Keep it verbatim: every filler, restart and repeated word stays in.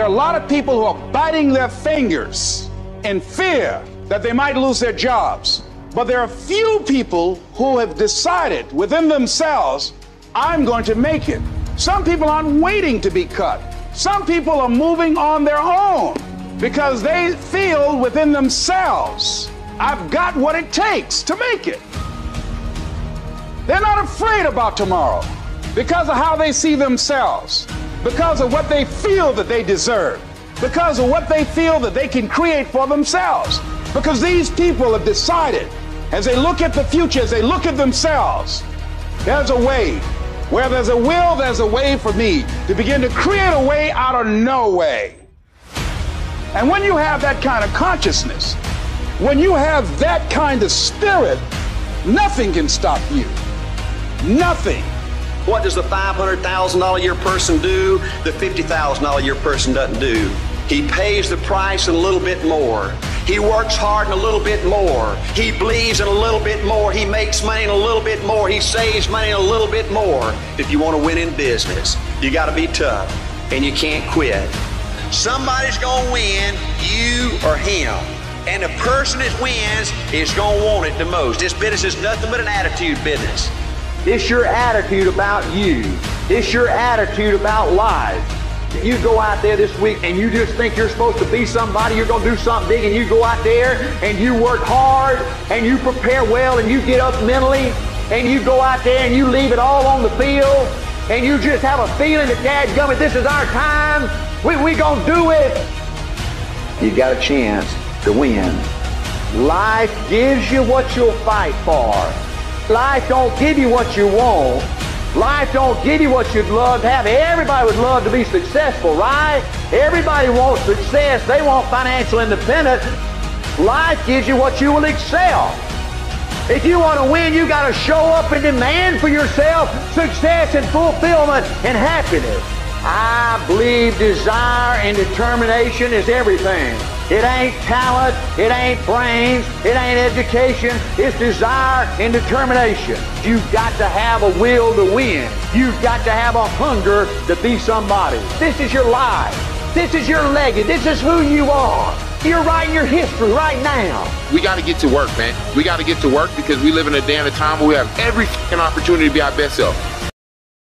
There are a lot of people who are biting their fingers in fear that they might lose their jobs. But there are few people who have decided within themselves, I'm going to make it. Some people aren't waiting to be cut. Some people are moving on their own because they feel within themselves, I've got what it takes to make it. They're not afraid about tomorrow because of how they see themselves, because of what they feel that they deserve, because of what they feel that they can create for themselves. Because these people have decided, as they look at the future, as they look at themselves, there's a way. Where there's a will, there's a way for me to begin to create a way out of no way. And when you have that kind of consciousness, when you have that kind of spirit, nothing can stop you. Nothing. What does the five hundred thousand dollars a year person do? The fifty thousand dollars a year person doesn't do. He pays the price and a little bit more. He works hard and a little bit more. He believes in a little bit more. He makes money in a little bit more. He saves money in a little bit more. If you want to win in business, you got to be tough and you can't quit. Somebody's going to win, you or him. And the person that wins is going to want it the most. This business is nothing but an attitude business. It's your attitude about you. It's your attitude about life. You go out there this week and you just think you're supposed to be somebody, you're going to do something big, and you go out there and you work hard and you prepare well and you get up mentally and you go out there and you leave it all on the field and you just have a feeling that, dadgummit, this is our time, we, we going to do it. You got a chance to win. Life gives you what you'll fight for. Life don't give you what you want. Life don't give you what you'd love to have. Everybody would love to be successful, right? Everybody wants success. They want financial independence. Life gives you what you will excel. If you want to win, you got to show up and demand for yourself success and fulfillment and happiness. I believe desire and determination is everything. It ain't talent, it ain't brains, it ain't education, it's desire and determination. You've got to have a will to win. You've got to have a hunger to be somebody. This is your life. This is your legacy. This is who you are. You're writing your history right now. We got to get to work, man. We got to get to work because we live in a day and a time where we have every f***ing opportunity to be our best self.